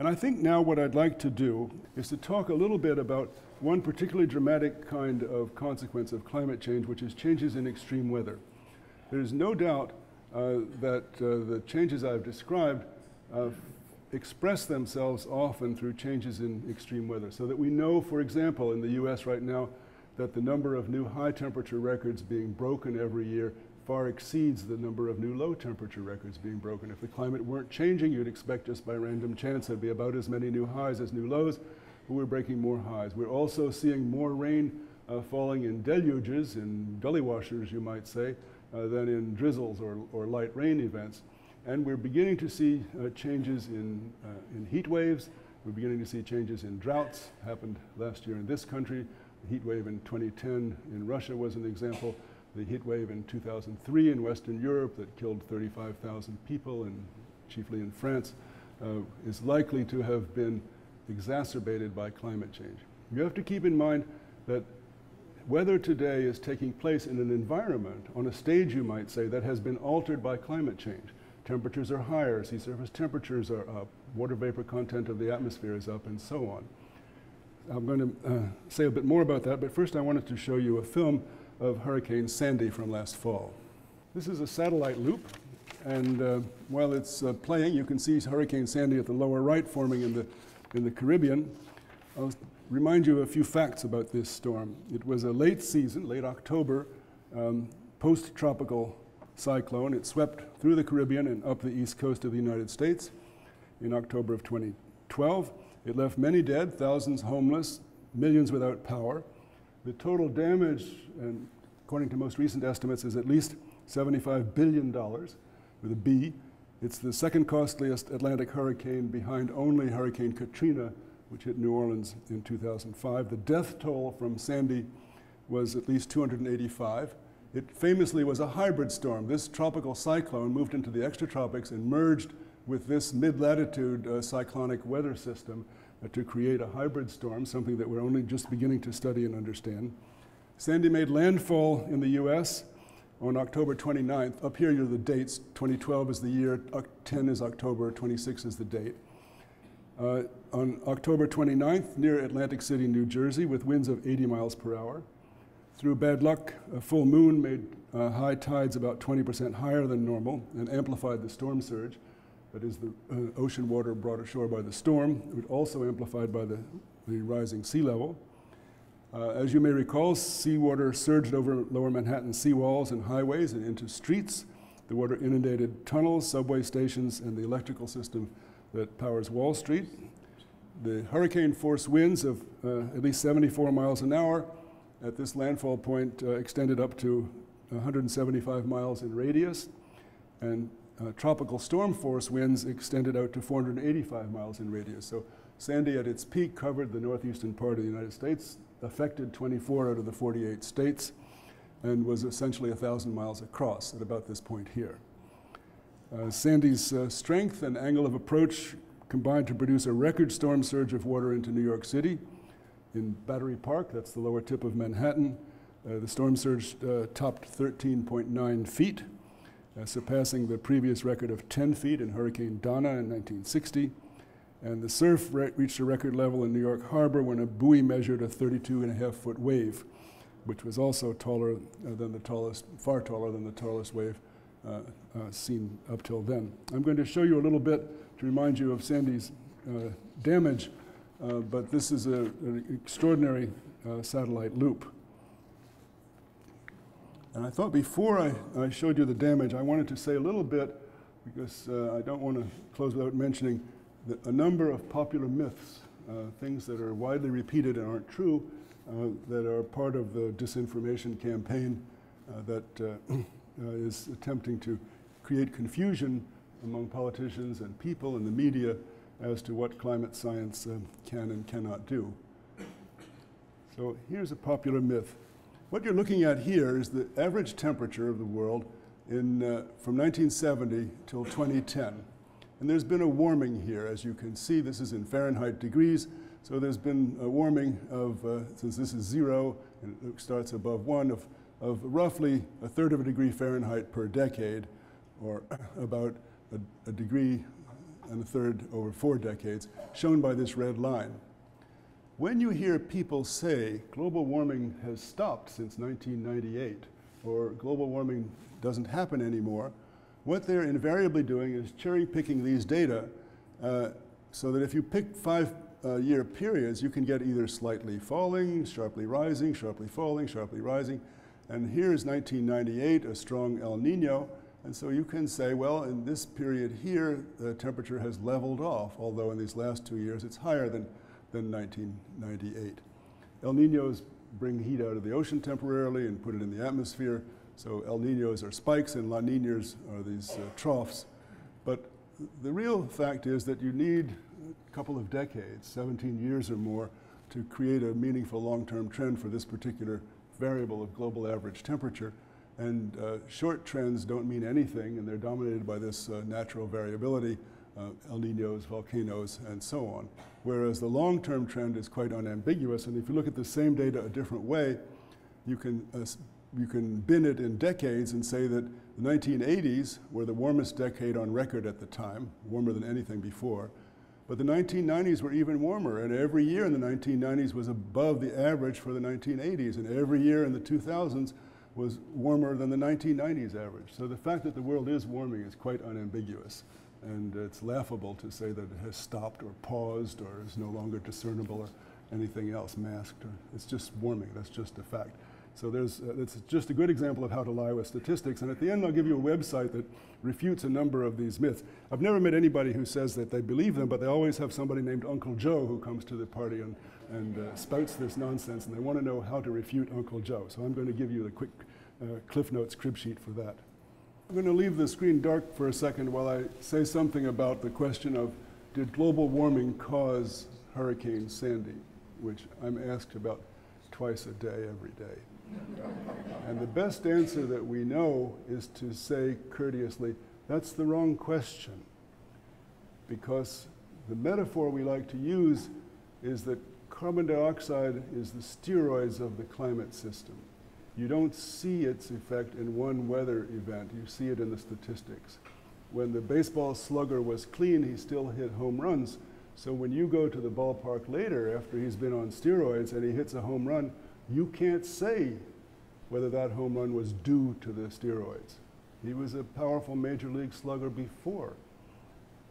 And I think now what I'd like to do is to talk a little bit about one particularly dramatic kind of consequence of climate change, which is changes in extreme weather. There's no doubt that the changes I've described express themselves often through changes in extreme weather, so that we know, for example, in the US right now, that the number of new high temperature records being broken every year far exceeds the number of new low temperature records being broken. If the climate weren't changing, you'd expect just by random chance there'd be about as many new highs as new lows. We're breaking more highs. We're also seeing more rain falling in deluges, in gully washers, you might say, than in drizzles or light rain events. And we're beginning to see changes in heat waves. We're beginning to see changes in droughts. Happened last year in this country. The heat wave in 2010 in Russia was an example. The heat wave in 2003 in Western Europe that killed 35,000 people, and chiefly in France, is likely to have been exacerbated by climate change. You have to keep in mind that weather today is taking place in an environment, on a stage you might say, that has been altered by climate change. Temperatures are higher, sea surface temperatures are up, water vapor content of the atmosphere is up, and so on. I'm going to say a bit more about that, but first I wanted to show you a film of Hurricane Sandy from last fall. This is a satellite loop, and while it's playing, you can see Hurricane Sandy at the lower right forming in the Caribbean. I'll remind you of a few facts about this storm. It was a late season, late October, post-tropical cyclone. It swept through the Caribbean and up the east coast of the United States in October of 2012. It left many dead, thousands homeless, millions without power. The total damage, and according to most recent estimates, is at least $75 billion, with a B. It's the second costliest Atlantic hurricane behind only Hurricane Katrina which hit New Orleans in 2005. The death toll from Sandy was at least 285. It famously was a hybrid storm. This tropical cyclone moved into the extratropics and merged with this mid-latitude cyclonic weather system to create a hybrid storm, something that we're only just beginning to study and understand. Sandy made landfall in the US on October 29th. Up here are the dates. 2012 is the year, 10 is October, 26 is the date. On October 29th, near Atlantic City, New Jersey, with winds of 80 miles per hour. Through bad luck, a full moon made high tides about 20% higher than normal and amplified the storm surge. That is the ocean water brought ashore by the storm. It was also amplified by the rising sea level. As you may recall, seawater surged over lower Manhattan seawalls and highways and into streets. The water inundated tunnels, subway stations, and the electrical system that powers Wall Street. The hurricane force winds of at least 74 miles an hour at this landfall point extended up to 175 miles in radius, and tropical storm force winds extended out to 485 miles in radius. So Sandy at its peak covered the northeastern part of the United States, affected 24 out of the 48 states, and was essentially 1,000 miles across at about this point here. Sandy's strength and angle of approach combined to produce a record storm surge of water into New York City. In Battery Park, that's the lower tip of Manhattan, the storm surge topped 13.9 feet, surpassing the previous record of 10 feet in Hurricane Donna in 1960. And the surf reached a record level in New York Harbor when a buoy measured a 32.5-foot wave, which was also taller than the tallest, far taller than the tallest wave seen up till then. I'm going to show you a little bit to remind you of Sandy's damage, but this is an extraordinary satellite loop. And I thought before I showed you the damage, I wanted to say a little bit, because I don't want to close without mentioning a number of popular myths, things that are widely repeated and aren't true, that are part of the disinformation campaign that is attempting to create confusion among politicians and people and the media as to what climate science can and cannot do. So here's a popular myth. What you're looking at here is the average temperature of the world in, from 1970 till 2010. And there's been a warming here, as you can see. This is in Fahrenheit degrees. So there's been a warming of, since this is 0 and it starts above 1, of roughly a third of a degree Fahrenheit per decade, or about a degree and a third over 4 decades, shown by this red line. When you hear people say global warming has stopped since 1998, or global warming doesn't happen anymore, what they're invariably doing is cherry-picking these data so that if you pick 5-year periods, you can get either slightly falling, sharply rising, sharply falling, sharply rising. And here's 1998, a strong El Nino. And so you can say, well, in this period here, the temperature has leveled off, although in these last 2 years, it's higher than 1998. El Ninos bring heat out of the ocean temporarily and put it in the atmosphere. So El Ninos are spikes and La Niñas are these troughs. But the real fact is that you need a couple of decades, 17 years or more, to create a meaningful long-term trend for this particular variable of global average temperature. And short trends don't mean anything, and they're dominated by this natural variability, El Ninos, volcanoes, and so on. Whereas the long-term trend is quite unambiguous, and if you look at the same data a different way, you can bin it in decades and say that the 1980s were the warmest decade on record at the time, warmer than anything before. But the 1990s were even warmer, and every year in the 1990s was above the average for the 1980s, and every year in the 2000s was warmer than the 1990s average. So the fact that the world is warming is quite unambiguous, and it's laughable to say that it has stopped or paused or is no longer discernible or anything else masked. Or it's just warming, that's just a fact. So there's, it's just a good example of how to lie with statistics. And at the end, I'll give you a website that refutes a number of these myths. I've never met anybody who says that they believe them, but they always have somebody named Uncle Joe who comes to the party and spouts this nonsense, and they want to know how to refute Uncle Joe. So I'm going to give you the quick Cliff Notes crib sheet for that. I'm going to leave the screen dark for a second while I say something about the question of, did global warming cause Hurricane Sandy, which I'm asked about twice a day, every day. And the best answer that we know is to say courteously, that's the wrong question, because the metaphor we like to use is that carbon dioxide is the steroids of the climate system. You don't see its effect in one weather event. You see it in the statistics. When the baseball slugger was clean, he still hit home runs. So when you go to the ballpark later after he's been on steroids and he hits a home run, you can't say whether that home run was due to the steroids. He was a powerful major league slugger before.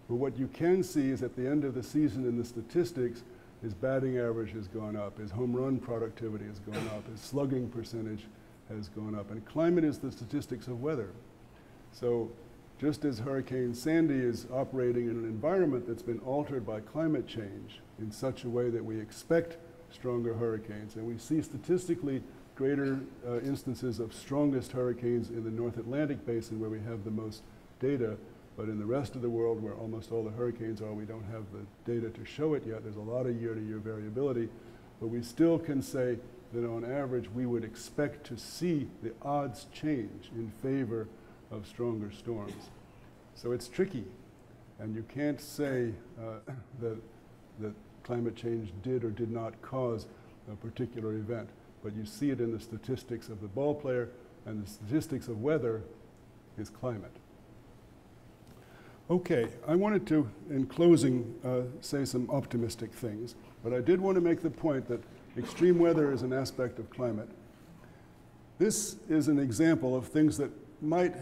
But what you can see is at the end of the season in the statistics, his batting average has gone up, his home run productivity has gone up, his slugging percentage has gone up. And climate is the statistics of weather. So just as Hurricane Sandy is operating in an environment that's been altered by climate change in such a way that we expect stronger hurricanes, and we see statistically greater instances of strongest hurricanes in the North Atlantic basin where we have the most data, but in the rest of the world where almost all the hurricanes are, we don't have the data to show it yet. There's a lot of year-to-year variability, but we still can say that on average we would expect to see the odds change in favor of stronger storms. So it's tricky, and you can't say that climate change did or did not cause a particular event, but you see it in the statistics of the ball player, and the statistics of weather is climate. Okay, I wanted to, in closing, say some optimistic things, but I did want to make the point that extreme weather is an aspect of climate. This is an example of things that might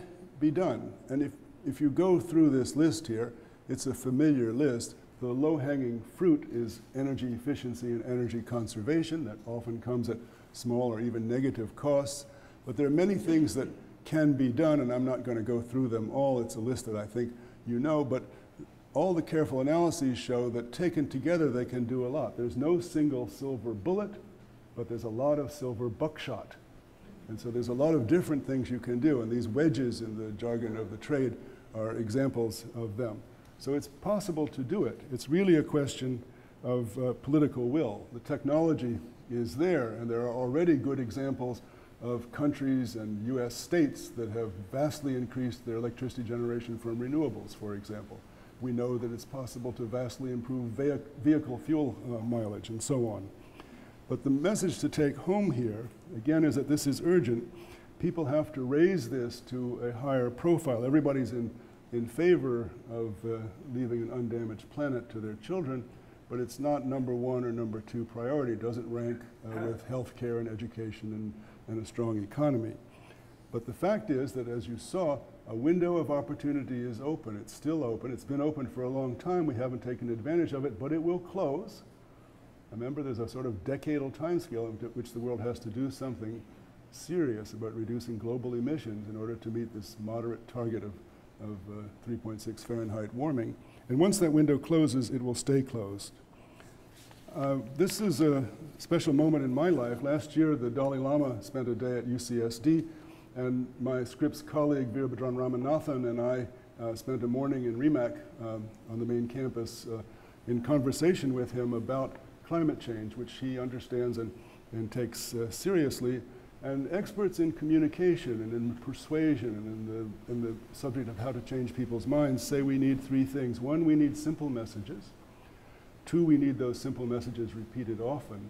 be done, and if you go through this list here, it's a familiar list. The low-hanging fruit is energy efficiency and energy conservation. That often comes at small or even negative costs, but there are many things that can be done, and I'm not going to go through them all. It's a list that I think you know, but all the careful analyses show that taken together they can do a lot. There's no single silver bullet, but there's a lot of silver buckshot. And so there's a lot of different things you can do, and these wedges in the jargon of the trade are examples of them. So it's possible to do it. It's really a question of political will. The technology is there, and there are already good examples of countries and US states that have vastly increased their electricity generation from renewables, for example. We know that it's possible to vastly improve vehicle fuel mileage and so on. But the message to take home here, again, is that this is urgent. People have to raise this to a higher profile. Everybody's in favor of leaving an undamaged planet to their children, but it's not number one or number two priority. It doesn't rank with healthcare and education and a strong economy. But the fact is that, as you saw, a window of opportunity is open. It's still open. It's been open for a long time. We haven't taken advantage of it, but it will close. Remember, there's a sort of decadal time scale in which the world has to do something serious about reducing global emissions in order to meet this moderate target of 3.6 Fahrenheit warming. And once that window closes, it will stay closed. This is a special moment in my life. Last year, the Dalai Lama spent a day at UCSD, and my Scripps colleague, Veerabhadran Ramanathan, and I spent a morning in Rimac on the main campus in conversation with him about climate change, which he understands and takes seriously. And experts in communication and in persuasion and in the subject of how to change people's minds say we need three things. One, we need simple messages. Two, we need those simple messages repeated often.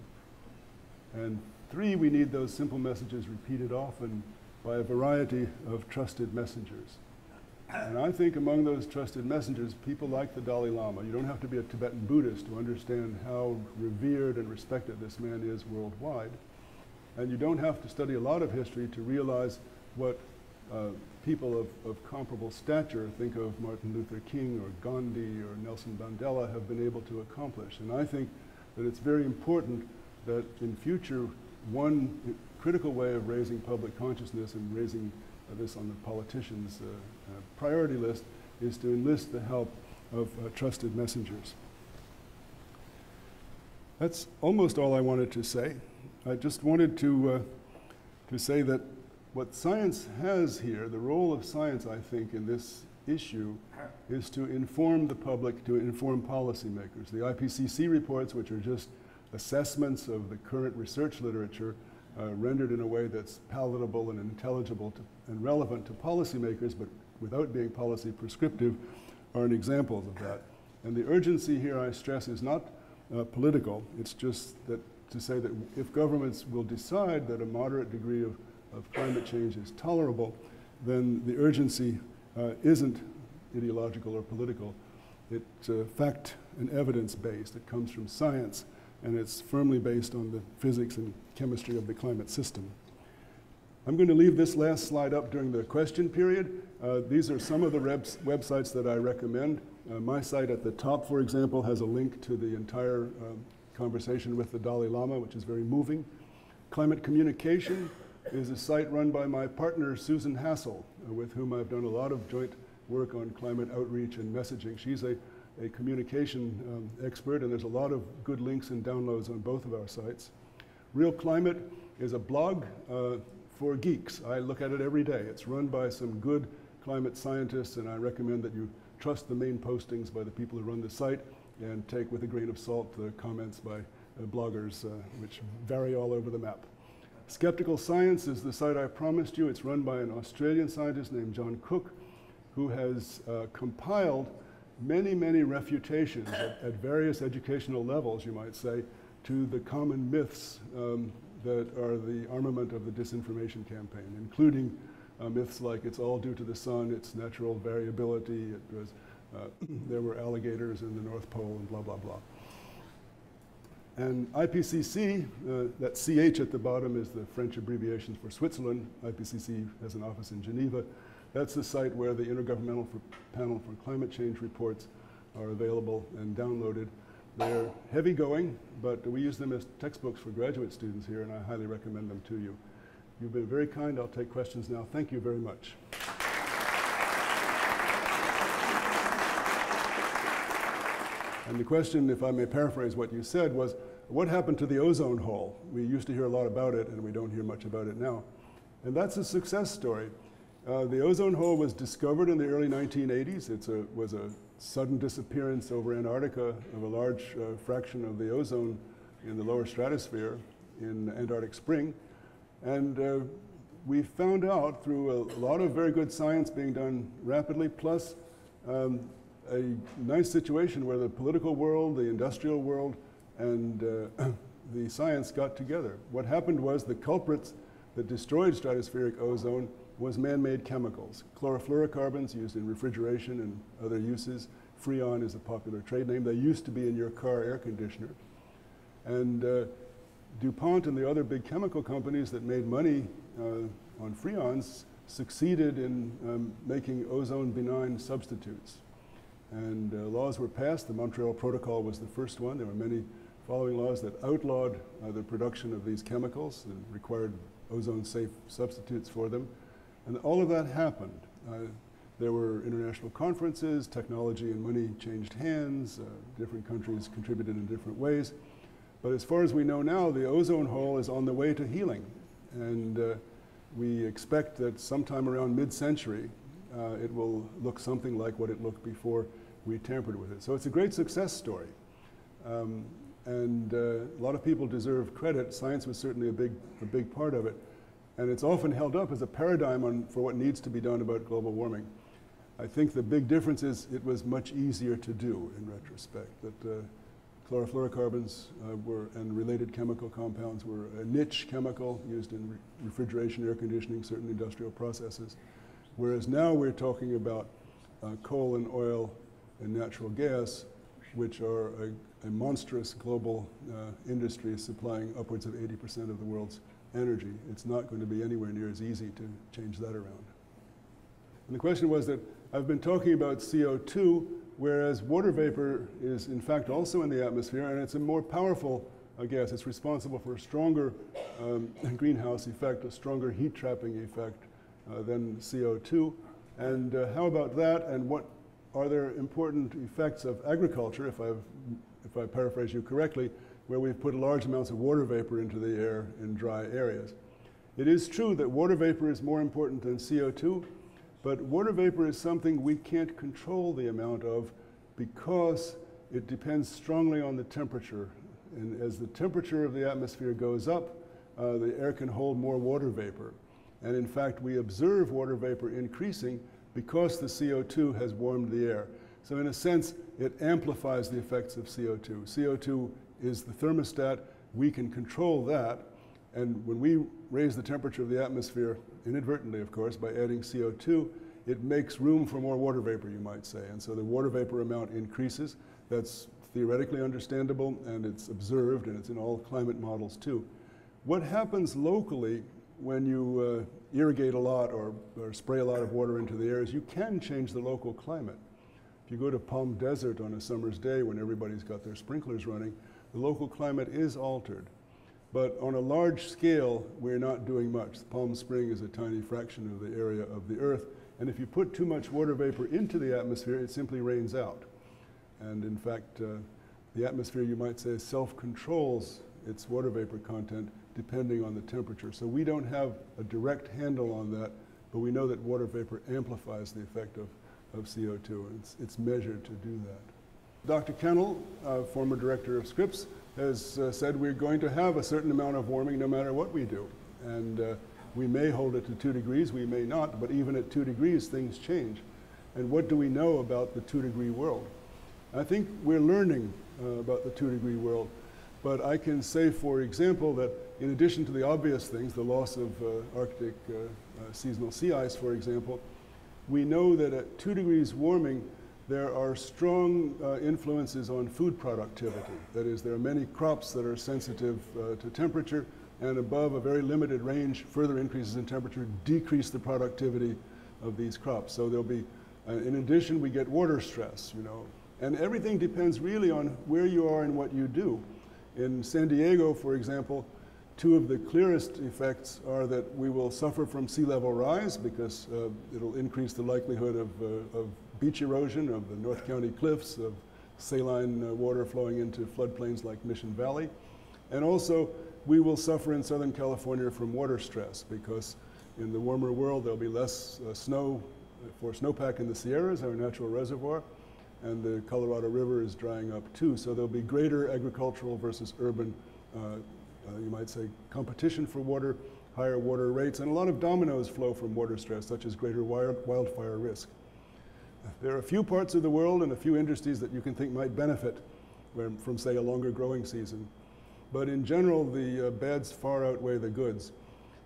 And three, we need those simple messages repeated often by a variety of trusted messengers. And I think among those trusted messengers, people like the Dalai Lama. You don't have to be a Tibetan Buddhist to understand how revered and respected this man is worldwide. And you don't have to study a lot of history to realize what people of comparable stature, think of Martin Luther King or Gandhi or Nelson Mandela, have been able to accomplish. And I think that it's very important that in future, one critical way of raising public consciousness and raising this on the politicians' priority list is to enlist the help of trusted messengers. That's almost all I wanted to say. I just wanted to say that what science has here, the role of science, I think, in this issue is to inform the public, to inform policymakers. The IPCC reports, which are just assessments of the current research literature, rendered in a way that's palatable and intelligible to, and relevant to policymakers, but without being policy prescriptive, are an example of that. And the urgency here, I stress, is not political. It's just that to say that if governments will decide that a moderate degree of climate change is tolerable, then the urgency isn't ideological or political. It's fact and evidence-based. It comes from science, and it's firmly based on the physics and chemistry of the climate system. I'm going to leave this last slide up during the question period. These are some of the websites that I recommend. My site at the top, for example, has a link to the entire conversation with the Dalai Lama, which is very moving. Climate Communication is a site run by my partner, Susan Hassel, with whom I've done a lot of joint work on climate outreach and messaging. She's a communication expert, and there's a lot of good links and downloads on both of our sites. Real Climate is a blog for geeks. I look at it every day. It's run by some good climate scientists, and I recommend that you trust the main postings by the people who run the site and take with a grain of salt the comments by bloggers, which vary all over the map. Skeptical Science is the site I promised you. It's run by an Australian scientist named John Cook, who has compiled many, many refutations at various educational levels, you might say, to the common myths that are the armament of the disinformation campaign, including myths like it's all due to the sun, it's natural variability, it was, there were alligators in the North Pole, and blah, blah, blah. And IPCC, that CH at the bottom is the French abbreviation for Switzerland. IPCC has an office in Geneva. That's the site where the Intergovernmental Panel for Climate Change reports are available and downloaded. They're heavy going, but we use them as textbooks for graduate students here, and I highly recommend them to you. You've been very kind. I'll take questions now. Thank you very much. And the question, if I may paraphrase what you said, was, what happened to the ozone hole? We used to hear a lot about it, and we don't hear much about it now. And that's a success story. The ozone hole was discovered in the early 1980s. It was a sudden disappearance over Antarctica of a large fraction of the ozone in the lower stratosphere in Antarctic spring. And we found out through a lot of very good science being done rapidly, plus a nice situation where the political world, the industrial world, and the science got together. What happened was the culprits that destroyed stratospheric ozone was man-made chemicals. Chlorofluorocarbons used in refrigeration and other uses. Freon is a popular trade name. They used to be in your car air conditioner. And DuPont and the other big chemical companies that made money on freons succeeded in making ozone-benign substitutes. And laws were passed. The Montreal Protocol was the first one. There were many following laws that outlawed the production of these chemicals and required ozone-safe substitutes for them. And all of that happened. There were international conferences, technology and money changed hands, different countries contributed in different ways. But as far as we know now, the ozone hole is on the way to healing. And we expect that sometime around mid-century, it will look something like what it looked before we tampered with it. So it's a great success story. And a lot of people deserve credit. Science was certainly a big part of it. And it's often held up as a paradigm for what needs to be done about global warming. I think the big difference is it was much easier to do in retrospect, that chlorofluorocarbons and related chemical compounds were a niche chemical used in refrigeration, air conditioning, certain industrial processes. Whereas now we're talking about coal and oil and natural gas, which are a monstrous global industry supplying upwards of 80% of the world's energy. It's not going to be anywhere near as easy to change that around. And the question was that I've been talking about CO2, whereas water vapor is in fact also in the atmosphere, and it's a more powerful gas. It's responsible for a stronger greenhouse effect, a stronger heat trapping effect than CO2. And how about that, and what are there important effects of agriculture, if I paraphrase you correctly, where we've put large amounts of water vapor into the air in dry areas. It is true that water vapor is more important than CO2, But water vapor is something we can't control the amount of because it depends strongly on the temperature. And as the temperature of the atmosphere goes up, the air can hold more water vapor. And in fact, we observe water vapor increasing because the CO2 has warmed the air. So in a sense, it amplifies the effects of CO2. CO2 is the thermostat. We can control that. And when we raise the temperature of the atmosphere, inadvertently, of course, by adding CO2, it makes room for more water vapor, you might say. And so the water vapor amount increases. That's theoretically understandable, and it's observed, and it's in all climate models, too. What happens locally when you irrigate a lot or spray a lot of water into the air is you can change the local climate. If you go to Palm Desert on a summer's day when everybody's got their sprinklers running, the local climate is altered. But on a large scale, we're not doing much. The Palm Spring is a tiny fraction of the area of the Earth. And if you put too much water vapor into the atmosphere, it simply rains out. And in fact, the atmosphere, you might say, self-controls its water vapor content depending on the temperature. So we don't have a direct handle on that, but we know that water vapor amplifies the effect of CO2. And it's measured to do that. Dr. Kennel, former director of Scripps, has said we're going to have a certain amount of warming no matter what we do. And we may hold it to 2 degrees, we may not, but even at 2 degrees, things change. And what do we know about the 2-degree world? I think we're learning about the 2-degree world, but I can say, for example, that in addition to the obvious things, the loss of Arctic seasonal sea ice, for example, we know that at 2 degrees warming, there are strong influences on food productivity. That is, there are many crops that are sensitive to temperature, and above a very limited range, further increases in temperature decrease the productivity of these crops. So there'll be, in addition, we get water stress, you know. And everything depends really on where you are and what you do. In San Diego, for example, two of the clearest effects are that we will suffer from sea level rise because it'll increase the likelihood of beach erosion, of the North County cliffs, of saline water flowing into floodplains like Mission Valley. And also, we will suffer in Southern California from water stress because in the warmer world, there'll be less snow for snowpack in the Sierras, our natural reservoir, and the Colorado River is drying up too. So there'll be greater agricultural versus urban, you might say, competition for water, higher water rates, and a lot of dominoes flow from water stress, such as greater wildfire risk. There are a few parts of the world and a few industries that you can think might benefit from, say, a longer growing season. But in general, the bads far outweigh the goods.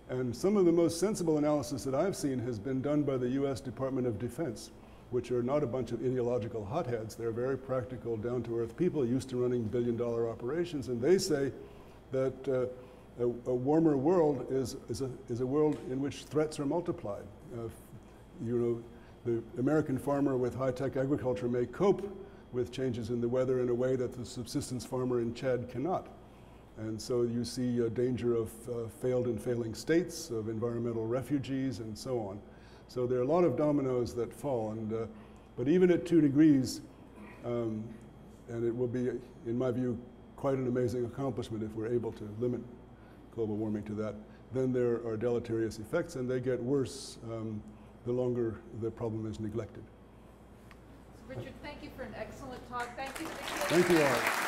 And some of the most sensible analysis that I've seen has been done by the US Department of Defense, which are not a bunch of ideological hotheads. They're very practical, down-to-earth people used to running billion-dollar operations. And they say that a warmer world is a world in which threats are multiplied. You know, the American farmer with high-tech agriculture may cope with changes in the weather in a way that the subsistence farmer in Chad cannot. And so you see a danger of failed and failing states, of environmental refugees, and so on. So there are a lot of dominoes that fall. And, but even at 2 degrees, and it will be, in my view, quite an amazing accomplishment if we're able to limit global warming to that, then there are deleterious effects, and they get worse the longer the problem is neglected. Richard, thank you for an excellent talk. Thank you to the kids. Thank you all.